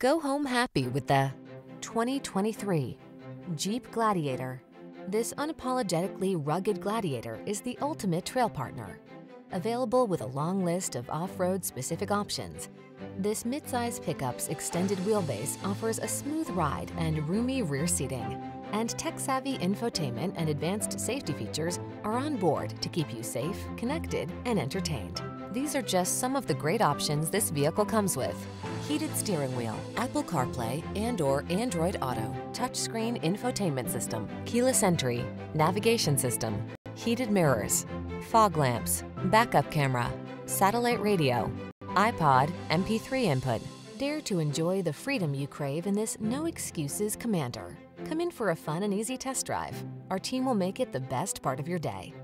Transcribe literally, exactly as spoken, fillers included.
Go home happy with the twenty twenty-three Jeep Gladiator. This unapologetically rugged Gladiator is the ultimate trail partner. Available with a long list of off-road specific options, this midsize pickup's extended wheelbase offers a smooth ride and roomy rear seating. And tech-savvy infotainment and advanced safety features are on board to keep you safe, connected, and entertained. These are just some of the great options this vehicle comes with: heated steering wheel, Apple CarPlay and or Android Auto, touchscreen infotainment system, keyless entry, navigation system, heated mirrors, fog lamps, backup camera, satellite radio, iPod, M P three input. Dare to enjoy the freedom you crave in this no excuses Commander. Come in for a fun and easy test drive. Our team will make it the best part of your day.